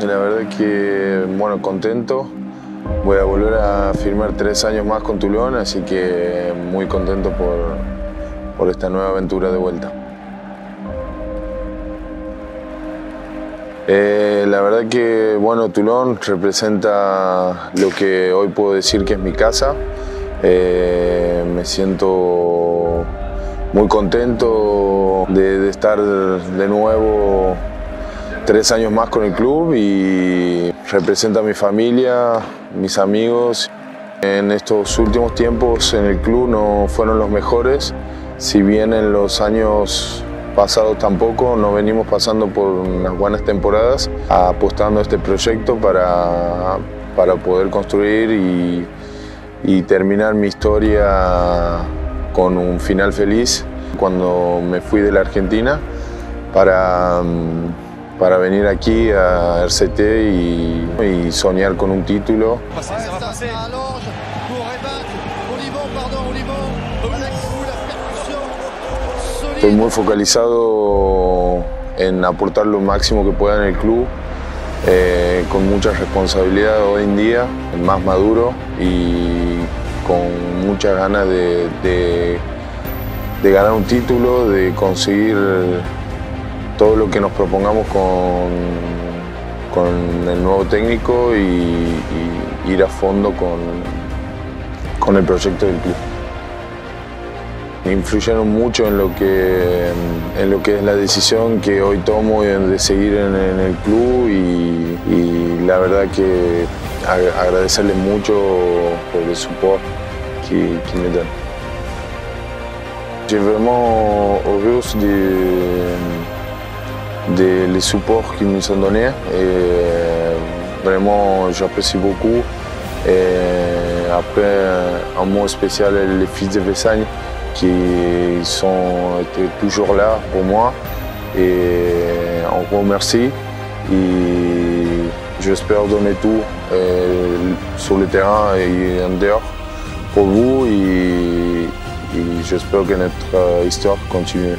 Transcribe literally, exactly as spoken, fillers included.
y la verdad que, bueno, contento. Voy a volver a firmar tres años más con Toulon, así que muy contento por, por esta nueva aventura de vuelta. Eh, la verdad que, bueno, Toulon representa lo que hoy puedo decir que es mi casa. Eh, me siento muy contento de, de estar de nuevo tres años más con el club y representa a mi familia, mis amigos. En estos últimos tiempos en el club no fueron los mejores, si bien en los años pasados tampoco, nos venimos pasando por unas buenas temporadas, apostando a este proyecto para, para poder construir y, y terminar mi historia con un final feliz. Cuando me fui de la Argentina para, para venir aquí a R C T y, y soñar con un título. Estoy muy focalizado en aportar lo máximo que pueda en el club, eh, con mucha responsabilidad hoy en día, más maduro y con muchas ganas de, de, de ganar un título, de conseguir todo lo que nos propongamos con, con el nuevo técnico y, y ir a fondo con, con el proyecto del club. Influyeron mucho en lo que, en lo que es la decisión que hoy tomo de seguir en, en el club y, y la verdad que ag agradecerles mucho por el support que, que me dan. J'ai vraiment heureux de, de les supports qu'ils nous ont donnés. Vraiment, j'apprécie beaucoup. Et après, un mot spécial, les fils de Vesagne, qui sont étaient toujours là pour moi et on vous remercie et j'espère donner tout sur le terrain et en dehors pour vous et, et j'espère que notre histoire continue.